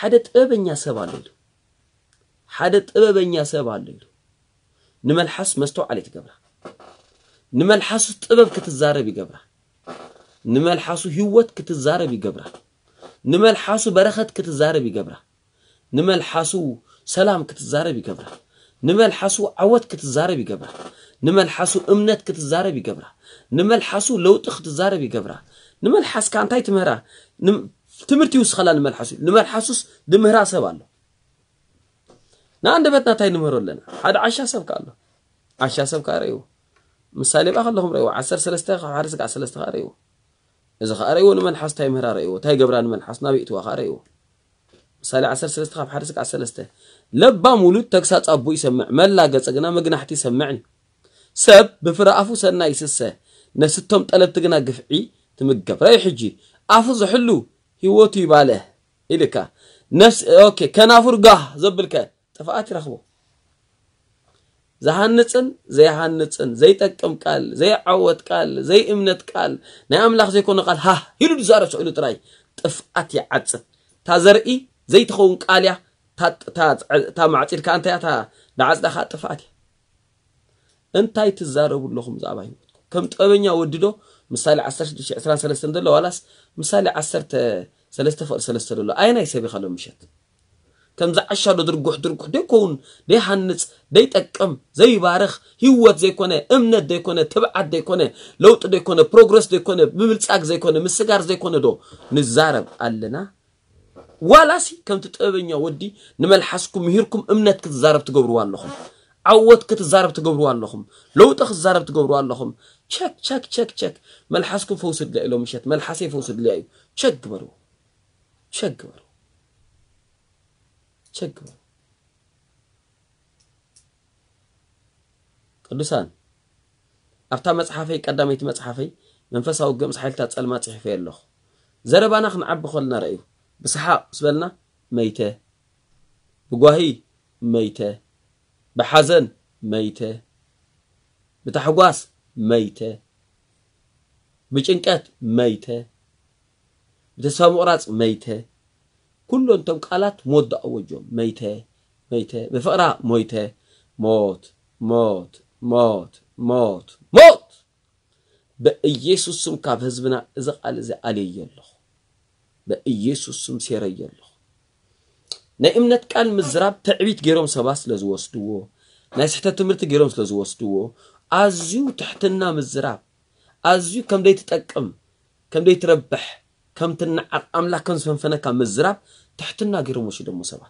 حدت أبنيا سباليلو نملحس مستو علي تقبره نملحسو طبب كتزارب يقبره نملحسو هيوت كتزارب يقبره نملحسو برخت كتزارب يقبره نملحسو سلام كتزارب يقبره نملحسو عوت كتزارب يقبره نملحسو امنت كتزارب يقبره نملحسو لوط كتزارب يقبره نملحس كانتاي تمهرا تمرتيو سخلا نملحسو دمهرا سبالو ناندبت ناتاي نمهرو لنا هذا عشا سب كاريو مسالي باخ لهم ريو 10 3 حارسك 10 3 ريو اذا خاريو نملحس تاي مهرا ريو تاي قبران نملحس نابيتو خاريو مسالي 10 3 حارسك 10 3 لبا مولود تكسا صابو يسمع ملا غصغنا مغنحتي يسمعني سب بفرافو سنا يسسه نستم طلب تغنا غفعي تمغف راي حجي افو زحلو هيوتي باله الكا نفس اوكي كنافر غا زبلك تفاعات رخبو زي هنتن زي تقم قال زي عوت قال زي امنت قال نا املاح زي كون قال ها يلو زارو سولو تراي تفاعات يعص تازرئي زي تخون قال يا تا معصير كانت يا تا دعص دخا تفاعات انتي تزارو لهم زاباي كم طبنيا وددو مثال 16 13 دولار ولاس مثال 10 3 دولار اينا يسبي خلو مشات كم زعشا درغح ديكون دي حنص دي تقم زي بارخ هيوت زي كونه امنت دي كونه تبعت دي كونه لوط دي كونه بروجرس دي كونه بملصاق زي كونه مسغار زي كونه دو نزارب علينا ولاسي كم تطبنيا ودي نملحسكم مهيركم امنت كتزارب تغبروا لكم عوت كتزارب تغبروا لكم لوط كتزارب تغبروا لكم تشك ملحسكم فوسد ليلو مشات ملحسي فوسد ليلو تشك برو قدسان افتا مصحفي قداميت مصحفي منفساو قم صحيلتا تصلما صحفي الله زربانا خنعب خلنا رايو بصحاب سبلنا ميته بغواهي ميته بحزن ميته بتحواس ميته بجنقات ميته بتسامع راص ميته كله انتم قالات مود اوجو ميته بفقره ميته موت بإيسوس سم كاب حزبنا اذا قال زي علي يلو بإيسوس سم سيري يلو نائمنت قال مزراب تعبيت غيرهم سباس لزوستو ناس حتى تمرت غيرهم لزوستو ازيو تحتنا مزراب ازيو كم داي تتقم كم داي تربح كم تنعق املاكن سنفنك مزراب تحتنا غيرهم شي دمو سبا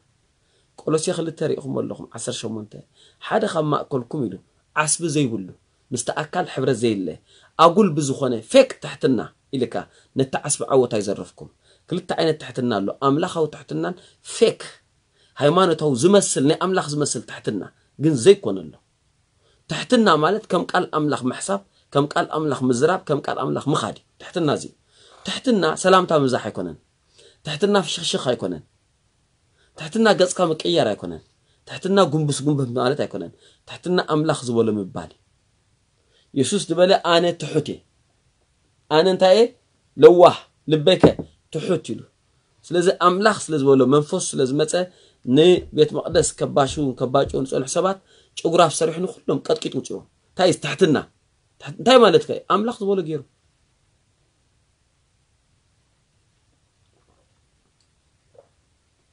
قولسي خل تاريخهم ولهم 10 8 حدا خما اكلكم يلو عسب زي بلو مستاكل حبر زي له اقول بزخونه فيك تحتنا اليكا نتعسب عوت يزرفكم كلتا عينت تحتنا له املاخو تحتنا فيك هيمانته زمسلني املاخ زمسل تحتنا كن زي كونلو تحتنا مالت كم قال املاخ محساب كم قال املاخ مزراب كم قال املاخ مخادي تحتنا زي تحتنا سلامتا مزاح يكونن تحتنا فشخشخ يكونن تحتنا غصقا مقير يكونن تحتنا غنبس مالت يكونن تحتنا املاخ زبل مبالي يسوس دبل انا تحتي انا انتي لوه لبيك تحتي له سلاذ املاخ سلاذ بولو منفوس سلاذ مصه ني بيت مقدس كباشون كباچون صلح سبات چغراف سريحن كلهم قطقيتو چو تاي تحتنا تاي مالت كاي املاخ زبل غيرو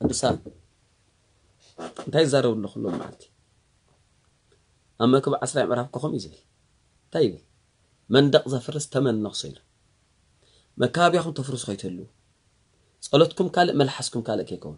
بسال انتي زارو نخلو معتي اما كب 10 مرحب كخم يزل طيب مندق زفرس تمن نقصيل مكابيخم تفرس خيتلو صلاتكم كالق ملحسكم كالق كيكون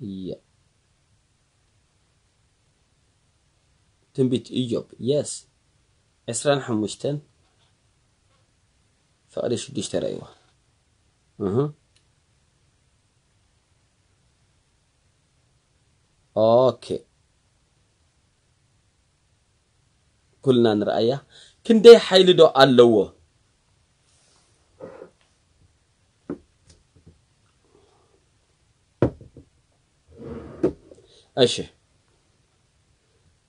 يا تنبيت ايوب يس 25 فقر شدشت رايوه اوكي كلنا نرأيه كندي حيل دو اللو اشي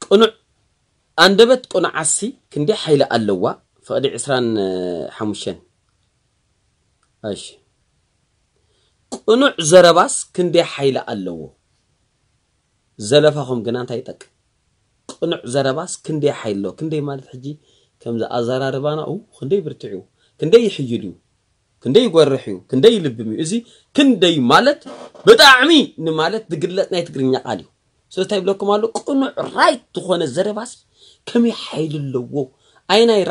قنع عندبت قنع عسي كندي حيل اللو فقد عسران حمشان اشي قنع زرباس كندي حيل اللو زلفهم جنان تايتك قنع زرباس كندي حيلو كندي مالت حجي كمزا ازراربانا او كندي برتعو كندي يحيلو كندي يغرحو كندي يلبمي ازي كندي مالت بطعمي نمالت دغلت ناي تغرينيا قاليو سو تايب لكم قالو قنع رايت تكون زرباس كمي حيللو ايناي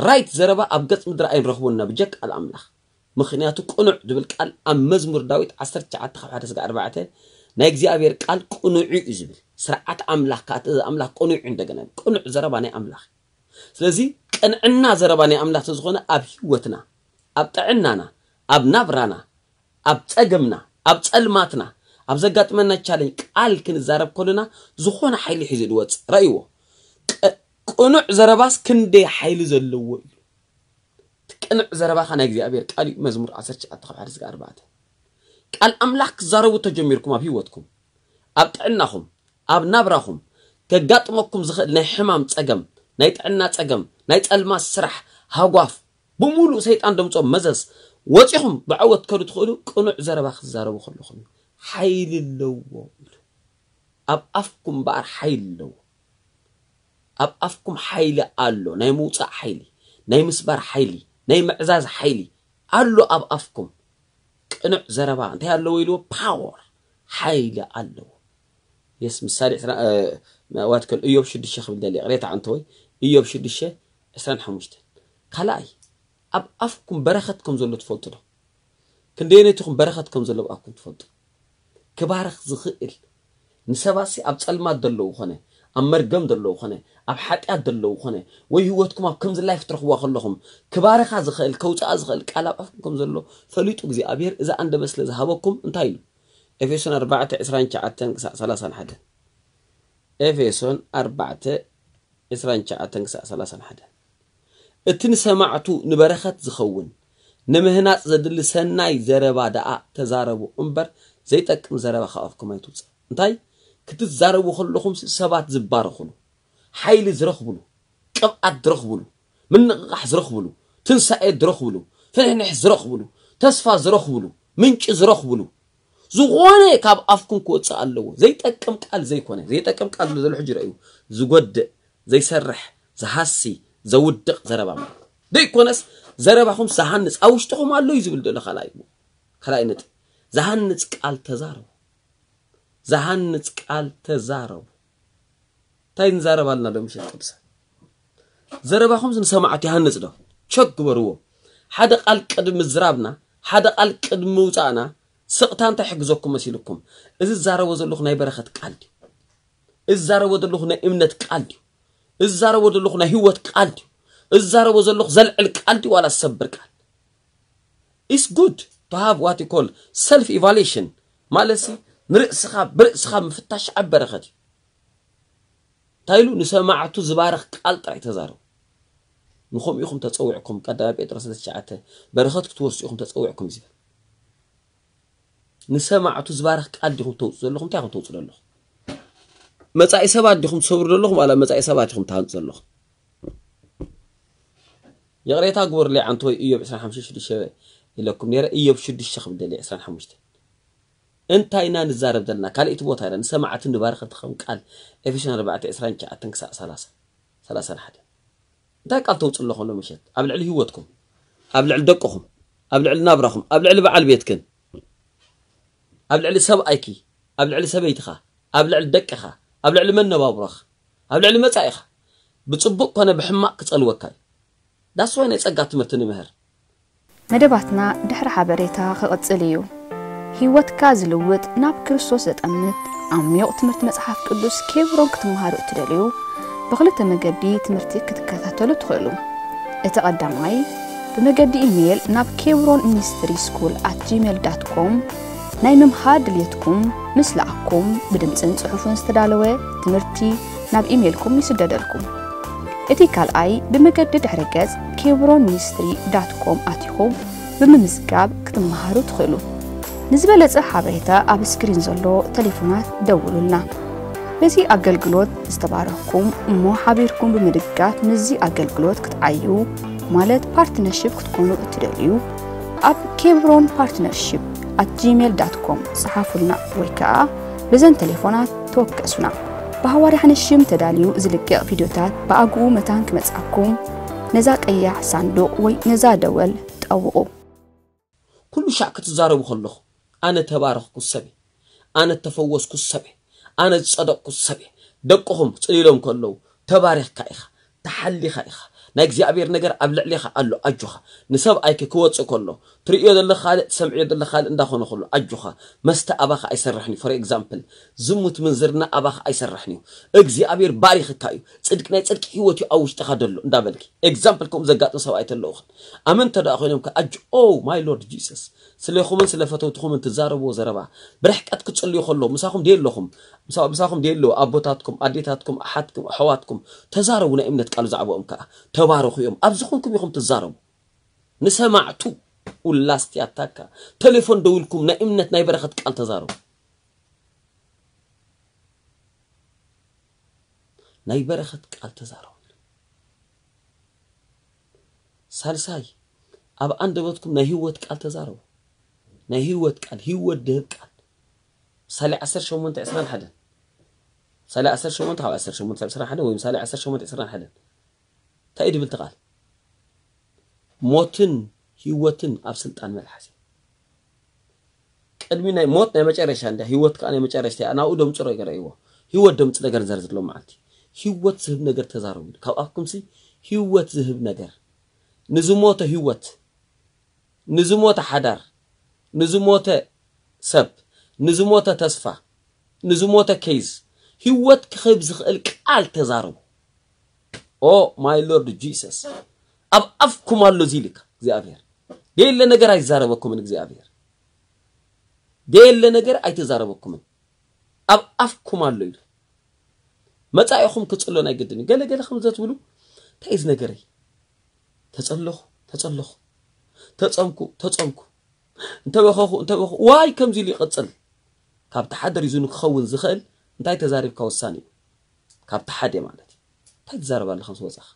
رايت زربا ابغص مدرا اين رخبونا بجك الاملاح مخنياتو قنع دبل قال ام مزمور داويت 19:4 ناي اغزيابير قال قنعو ازبل سرعت املاح كات املاح قنع عندنا قنع زربا ناي املاح سلازي قنعنا زرباني املاح تزخونه اب حيوتنا اب طعنانا اب نابرانا اب صقمنا اب صلماتنا اب زغاطمنا تشالين قال كن زرب كلنا زخونه حيل حيزد وص رايو قنع زرباس كندي حيل زلو قنع زربا خنا اغزيابير قال مزمور 19:4 قال املاح زربو تجميركم اب حيوتكم اب طعناكم اب نابراكم كغاطمكم زخل ناي حمام صقم ناي طعنا صقم ناي طلما سرح هاغواف بمولو سيطان دمصو مزس وصيهم بعوت كدو تخلو قنع زربا خزاربو خلوكم حيل اللو اب افكم بار حيل اللو اب افكم حيل الله ناي موصا حيل ناي مسبار حيل ناي معزاز حيل الله اب افكم قنع زربا انت يالو يلو باور حيل الله يس مساري واتكل ايوب شد الشيخ بدالي قريتها عن توي ايوب شد الشيخ 25 خلاي اب افكم برختكم زلو تفوتو كندينيتكم برختكم زلو ابكم تفوتو كبارخ زخئل نسباسي اب صلمات دلو خنه اب مرغم دلو خنه اب حطيات دلو خنه وي هوتكم اب كمز لايف ترخوا خلهم كبارخا زخئل كوطا زخئل قال اب افكم زلو فليطو غزي ابير اذا عند بسله زهبكم انتايلو افيسون 4:29-31 افيسون 4:29-31 اتن سمعتو نبرخت زخون نمهناص زدل سناي زربا داء تزاربو انبر زيتقم زربا خافكم ايتوص انتاي كتزاربو خلكم سبات زبارخلو حيل زرخبلو قبعت درخبلو من قح زرخبلو تنساء درخبلو فنح زرخبلو تسفا زرخبلو منك زرخبلو زغونه كاب افكم كوص الله زيتقم قال زيكونه زيتقم قال زل حجر ايو زغد زيسرح زحسي زودق زربا ديكونس زرباهم سحنص اوشتهم الله يزبل دله خلاينت زحنص قال تزارو زحنص قال تزارو تاين زربالنا دمش قدس زرباهم سمعت يحنص ده تشغبرو حدا قال قدم زرابنا حدا قال قدم وصانا سقطان تحجزكم مسيلكم اذ زارو زلخ ناي برخت قالدي اذ زارو زلخ ناي امنت قالدي اذ زارو زلخ ناي هوت قالدي اذ زارو زلخ زلعل قالدي ولا صبر قال It's good to have what you call self evaluation مالسي نرسخا برسخا مفتاش عبرختي تايلو نسمعتو زبارخ قال طري تزارو نخوم يخوم تصوعكم قدا بيترس تشعته برختك توسيكم تصوعكم زي نسمعتو زبارخ قال ديكم توصل لكم تاكم توصل لكم مصاي سبات ديكم تصبر لكم على مصاي سبات ديكم تانصل لكم يا غريتا غور لي عنتو ايوب 25 شباب يلكم نير ايوب 6 بدلي 25 انتاينا نزارب دلنا كاليت بوتا انا سمعت نبارخ تخم قال افيشن 4:29-30 دا قال توصل لكم لو مشيت ابلع لي هوتكم ابلع لدقكم ابلع لنابركم ابلع لبعل بيتكن ابلع لسبايكي ابلع لسبيتخا ابلع لدقخا ابلع لمنبابرخ ابلع لمصايخ بصبق كونه بحماق كصلوكاي داس وين يصقات مرتن مهر مدباتنا دحر حبريتا خقصليو هيوت كازلوت ناب كريستوس يتامنت عميق تمرت مصحف قدس كيبرون كتمهارو تدليو بخلت مغدي تمرتي كتكاتاتلو تخلو اتقدماي بمغدي ايميل ناب كيبرون ministry@gmail.com ናይ ምምሃር ድልየትኩም ምስለ ኣኩም ብድምጽን ጽሑፍን ዝተዳለወ ትምህርቲ ናብ ኢሜልኩም ይስደደልኩም እቲ ካልኣይ ብመገደድ ድሕረገጽ kebronministry.com ኣቲኹም ብምምዝጋብ ክትመሃሩ ትኽእሉ ንዝበለጸ ሓበሬታ ኣብ ስክሪን ዘሎ ቴሌፎናት ደውሉልና በዚ ኣገልግሎት ዝተባረኽኩም እሞ ሓቢርኩም ብምድጋፍ ንዚ ኣገልግሎት ክትዓዩ ማለት ፓርትነርሺፕ ክትኮኑ እትደልዩ ኣብ kebronpartnership@gmail.com صحافلنا ويكا بزن تليفونات توكسونا بهواري حنشم تداليو زلقى فيديوتات باقو متانك متسعكم نزاك اياح صندوق وي نزا دول تقوقو كل شعك تزاربو خلوه انا تبارخكو السبي انا تفوزكو السبي انا تصدقكو السبي دقهم تقليلهم كلو تبارخ كايخ تحلي خايخ ناكزي عبير نجر أبلع ليخا قالو أجوخا نساب أيك كواتسو كله تريئو دل خالق سمعيو دل خالق نداخونا خلو أجوخا مستا أباخا أيسرحني for example زموت منزرنا أباخا أيسرحني اكزي عبير باريخ كايو صدقناي صدق حيوتيو أوش تخدلو ندابلكي example كوم زقاتو ساب أيتلو أخن أمن تدا أخوينم كأجو أو my lord Jesus سليخو من سلفتو تخو من تزاربو زربا برحكاتكو تصليو خلو مساخم ديالوخم مساخم ديالو أبوتاتكم أديتاتكم أحاتكم أحواتكم تزاربونا إمنت قالو زعبوهم كا تبارخو يوم أبزخونكم يخم تزاربو نسمعتو ولاستي أتاكا تليفون دولكم نا إمنت نايبرخت كال تزاربو نايبرخت كال تزاربو سالساي أب أندبتكم نا هيوت كال تزاربو نا هيوت كال هيوت دهب كال سالي عسر شومون تعسران حدا سالي عسر شومون تحاو عسر شومون تعسران حدا ويم سالي عسر شومون تعسران حدا تأيدي بالتقال موتن هيوتن أبسلت عن ملحسي كأدمينا موتنا مجارش عنده هيوت كأنا مجارش أنا أودم ترى يقرأ أيوه هيوت دم تلاقي نزرت لهم عادي هيوت ذهب نجر تزارون كأقكم سي هيوت ذهب نجر نزموت هيوت نزموت حدار نزموت سب نزموت تصفى نزموت كيز هيوت كخبز خلك على تزارون Oh my Lord Jesus أب أفكم الله زيلك زي أفير دي اللي نجر أي زاربكم منك زي أفير دي اللي نجر أي تزاربكم من أب أفكم الله متى يخم كتقول أنا قدني قال خمسة تقولوا تأيز نجري تسأله تسأمكو انتبه أخو واي كم زيلي قد سأل كاب تحدر يزونك خون زخل انت أي تزارب كوساني كاب تحدي معنا تايت زاربا لخمس وزخ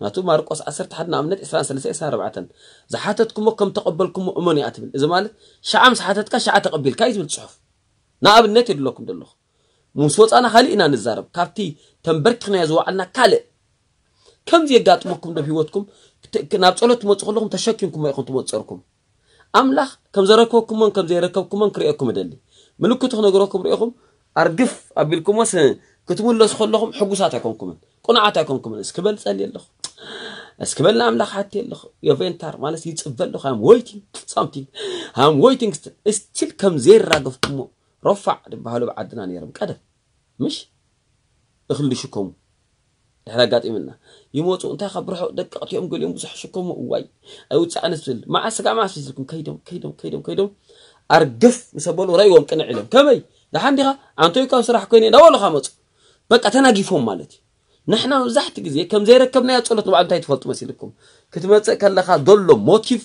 ناتو ماركوس عسرت حدنا عملت إسران سلسة إسران ربعتن زحاتتكم وكم تقبلكم وأموني أتبل إذا مالت شعام زحاتتك شعا تقبل كايز بالتشعف ناقب النتي دلوكم دلوخ موسوط أنا خالقنا نزارب كابتي تنبركنا يزوعنا كالق كم زي قاتمكم دبيوتكم نابتقلوا تموتقلوكم تشكينكم ويقوم تموتقلوكم أملاخ كم زركوكم من كم زي ركوكم من كريئكم دلي ملوكو تخنقروكم رئيكم أرقف أبيلكم وسنة كتبون لس خلهم حجوزاتكم كمان قناعاتكم كمان اسكبل سالي اللخ اسكبل نعمل حتى اللخ يا فينتر ما لسه يتقبل لخ هم waiting something هم waiting still كم زير راقفكم رفع بهالو بعدنا نيرم كده مش اخلي شكم حلقات إمنا يموتوا أنت خبروا دقات يوم قل يوم بزح شكم واي أو تعنسل ما أسرع ما أسرعكم كيدهم أرجف مسبول وريهم كنا علم كمي ده عندها عن طريقة صراحة كوني ده ولا خمس بقى تناقفهم مالتي نحن زحت زي كم زي ركبنا يتقولوا طبعا انت يتفلط مسيلكم كتملس كلها ضلوا موتيف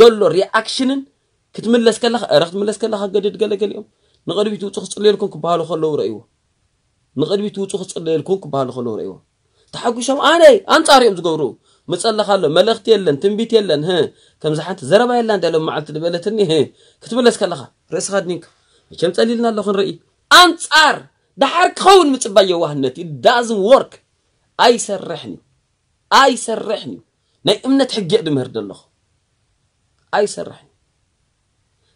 ضلوا رياكشن كتملس كلها رخت ملس كلها قدد قال اليوم نغربي توتو تصلي لكم كبالو خلو رايوه نغربي توتو تصلي لكم كبالو خلو رايوه تحقشوا اناي انطاريم زغبرو مصلخالو ملختي يلن تنبيت يلن ها كم زحت زربا يلن دالو معلت دبلتني ها كتملس كلها راس خدنيك كم تقليلنا الله خنري انصار دحر كون متبايه وهنتي دازم ورك اي سرحني ناي امنت حقي قد مهر دلخ اي سرحني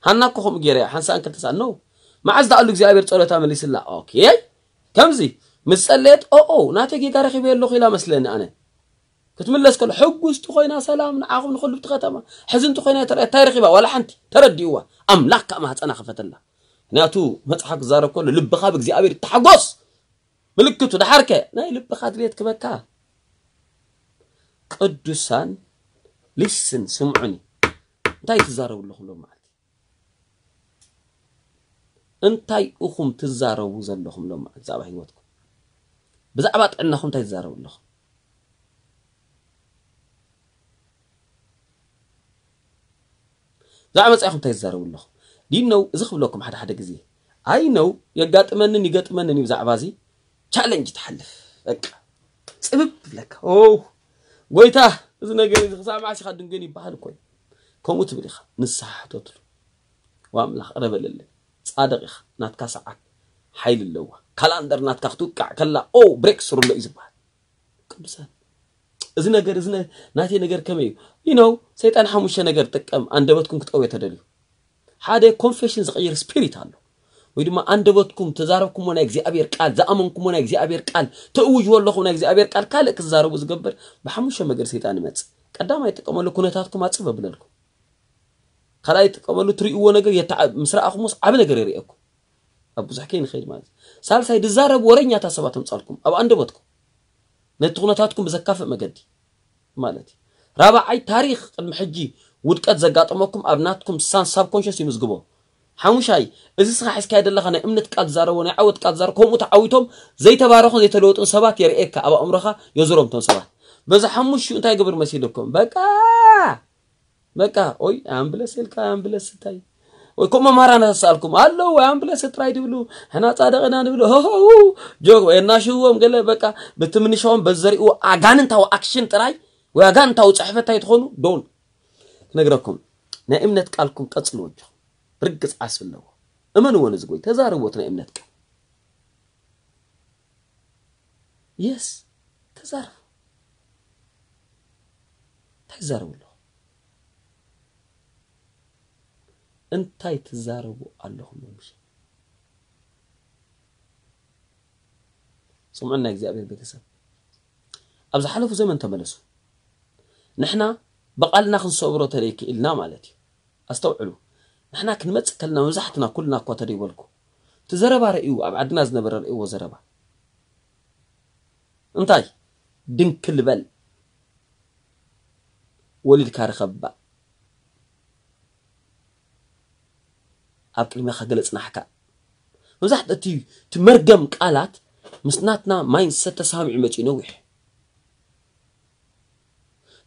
هناكم غيري حنسا انكل تسانو ما عز دالو اغزيابير صلوتا مليس الله اوكي كمزي مصليت او ناتجي غارخي بيلو خيلا مسلني انا كتملس كل حق وست خوينا سلام نعاقم نخلو بتختمه حزنت خوينا ترى تاريخي ولا حنتي ترديوا املاك ما حصنا خفت الله ناتو متحق زار كله لب خاب اغزيابير تحقص ملكته دحركه ناي لب خادليت كبكا قدسان لسن سمعني انتي تزاروا له خلو معك انتي اخم تزارو وزلهم لهم عذاب حيوتكم بزعبات انكم تزارو لهم زعمت اخم تزارو لهم دينو زخب لكم حدا حدا غزي اي نو يغاطمنن يغاطمنن يزعبازي تشالنج تحلف بقى صبب لك او ويتا اذا نغير سامع شي خدن غني بحال كوي كموت بريخ نصح تطل واملح ربلله صادق اخ ناتكا ساعات حيل اللوا كالندر ناتكا تقع كلا او بريك سر له يزبال قدسان اذا ناتي نغير كمي يو نو شيطان حموشه نغير تقم اندبتكم كتقوي تدلو حاده كونفيشن زغير سبيريت الله ويدما اندبتكم تزاربكم وانا اغزيابير قال زامنكم وانا اغزيابير قال توج والله وانا اغزيابير قال كالك تزاربو زغبر بحموشه مغير شيطان يمت قدام يتقمل كونتاتكم اصب بلنكم خلاي تقبلوا تريوا ነገር يتعب مسراخم وص عب ነገር يريكم ابو زحكين خير ማለት ሳልሳይ ድዛረብ ወረኛ ታሰባተም ጻልኩም አብ አንደበትኩም ነጥቁነታትኩም በዘካፈ መገዲ ማለት ራባይ ታሪክ ቅድም ሕጂ ውድቀት ዘጋጥመኩም አብናትኩም ሳን ሳብ ኮንሺየስ ይምዝግቦ ሓሙሻይ እዚ ስራ እስካ አይደለኸ ናይ እምነት ቃል ዛረው ናይ ዓወት ቃል ዛር ከምኡ ተዓዊቶም ዘይተባረኹን ዘይተለወጡን ሰባት የርኤካ አብ አምረኻ የዞሮምቶም ሰባት በዛ ሓሙሽ እንታይ ግብር መስይደኩም በቃ بقى اوي امبلس الكا امبلس تاي وكم مهارنا سالكم الو امبلس تراي دبلو هنا صادقنا دبلو هو جو اناشوم قال بقى بتمنشون بزريو اغان تاو اكشن تراي واغان تاو صحفه تاي تخونو دون نغركم نا امنت قالكم قصلوج رقص اسفلو امن ونزغوي تزاربوت نا امنت قال يس تزارب انتي تزاربوا اللهم امشي سمعنا اغزابير بتسب ابز حلفوا زمن تملسوا نحنا بقالنا خنصبروا تريك النا مالتي استوعلوا نحنا كنمص كلنا وزحتنا كلنا اكو تديولكو تزربا رئيو ابعدنا زنبر رئيو وزربا انتي دنكل بل ولد كارخبا أبقي ما خجلت نحكا وزحت أتي تمرجم قالت مسناتنا ما ينسى تسامع ماشي نوح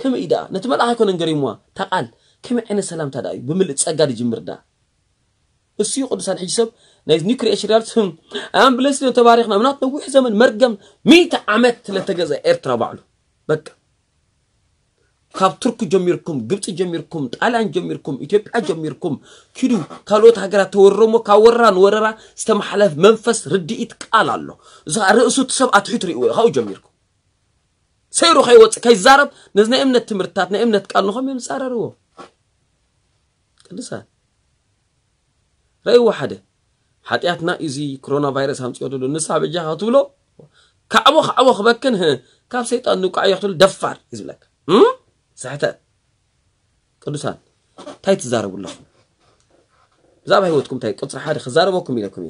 كم ايدا نتملأخ كون نغريموا تقال كم عين سلام تداي بملت تصقى دجمردا السي قدسان حساب نايز نيكري اشرارتهم امبلس لو تباريخنا منات نوح زمن مرقم 100 عمت لتجزا ايرترا بعلو بك كاب ترك جميركم قبط جميركم طالان جميركم ايتيوبيا جميركم كيدو كالوت هاغرات تورمو كاوران وررا استمحلف منفس رديت قال الله اذا راسو تسب اتحتري هاو جميركم سيرو خيوت كيزارب نزنا امنت تمرتات امنت قال نخم يمصاررو قدسا راي وحده حطياتنا ايزي كورونا فيروس همصيودو نساب جهاتو لو كابوخ ابوخ بكنه كاب شيطان نقع يقتل دفار يزلك ساعتها قدسان تاي تزاربوا لهم زعما حيوتكم تاي قصر حدا خزاربوكم يلكم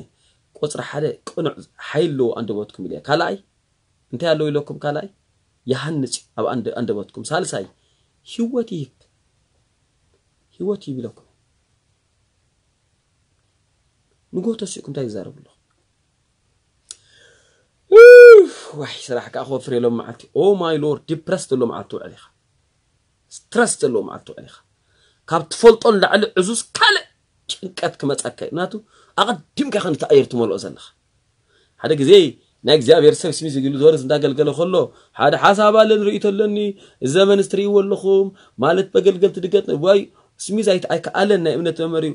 قصر حدا قنع حيلو اندبوتكم يلك كالاي انت يالو يلكم كالاي يحنص اب اندبوتكم سالساي هيوتي بلكم نقولوا شيكم تاي تزاربوا لهم واحد صراحه كاخو فري لهم معتي او ماي لورد ديبرست لهم معتو عليها سترست له معتو عليها كاب تفلطون لعل عزوز كاله ጭንቀት كمصاك ناتو اقدم كان تايرت مولو زلخ هذا غزي نا اغزابير سب سمي زيلو دورس انداغلغله خلو هذا حساب علن رئيتلني الزمن استري ولخوم مالت بغلغل تدغت واي سمي زايت ايك علن نا امنت ممريو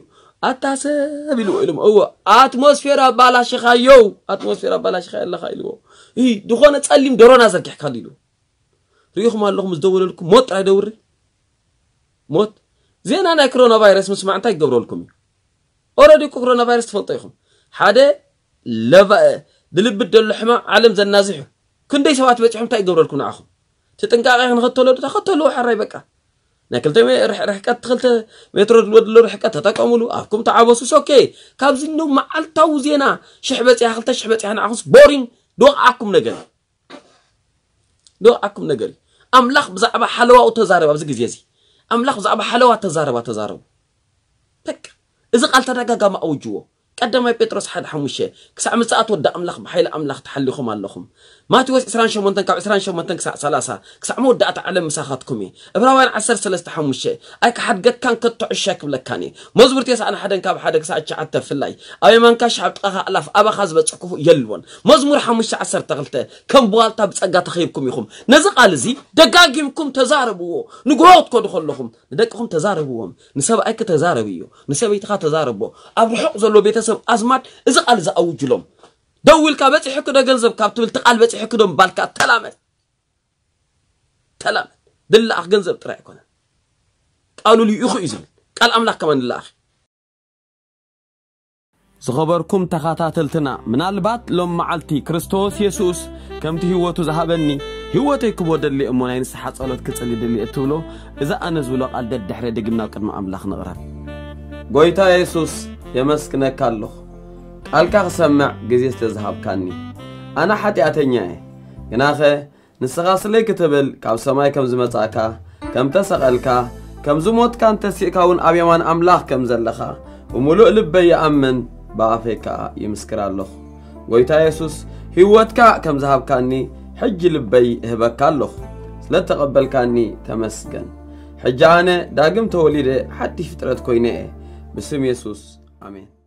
اتاسب يلو علم هو اتموسفير بالا شخايو اتموسفير بالا شخايو الله خايلو اي دخونه تصليم درونا زركح كاليلو ريخم اللهم زدول لكم موت راي دوري موت زين انا كورونا فيروس مسمع انت يقبروا لكم اوريدي كورونا فيروس تفلطيهم حدا لفا دلب الدل حما علم ذا النازحه كن دي سوات بتشحم تاي جبر لكم أخو تتنقع نختلو تختلو حري بكا ناكل تمي رح كتخلت متر الود اللي رح كتتقاملو أفكم تعبسوا سوكي كابزينو معال توزينا شحبت يا خلت شحبت يعني أخوس بورين دوقعكم نجري دوقعكم نجري أملاخ بزعبة حلوة وتزارب أبزق زيزي أملاخ بزعبة حلوة تزارب تك إذا قلت رجع جام أوجوه قدم يا بطرس حد حموشة كسع مساعات ود أملاخ بحيل أملاخ تحليهم علىهم ما توس إسران شو منتن كاب إسران شو منتن كسع سلاسة كسع مود أتعلم مساخاتكمي إبراهيم عسر سلست حموشة أيك حد قد كان قطع الشكل لك كاني مزبوط يس أنا حدا كاب حدا كسع شعت في الليل أي من كش حب تقها ألف أبا خزبة تحكوا يلون مزمور حموشة عسر تغلته كم بوالته بتسقط خيبكم يخم نزق على زي دقاقمكم تزاربوه نقولكم دخلهم ندقهم تزاربوهم نسب أيك تزاربيه نسب يتخا تزاربوه أبرحق زلوا بيتس أزمات إذا قال إذا أوجلهم دول كابت يحكوا ده جلزم كابتول تقال بس يحكوا ده بالك تلامة دل أخ جلزم تراكون قالوا لي يخو إزمن قال أملاك كمان الأخ زخبركم تخاتاتلتنا من البات لم معلتي كريستوس يسوس كم تهوتو زهبني هوتي كبود اللي أمونين صحة صلوت كتسلي اللي أتولو إذا أنا زولو قال ده الدحر دقمنا كما أملاك نغرب قويتا يسوس يمسكنك الله قالك سمع جزيز تذهب كاني أنا حتي أتنياه يناخي نسخاص لي كتبل كاب سماي كم زمتاكا كم تسقلكا كم زموت كان تسيكاون أبيمان أملاخ كم زلخا وملوء لبي يأمن بعفكا يمسكر الله ويتا يسوس هيوتكا كم ذهب كاني حج لبي هبك الله لا تقبل كاني تمسكن حجانة داقم توليد حتى فترة كوينة باسم يسوس آمين.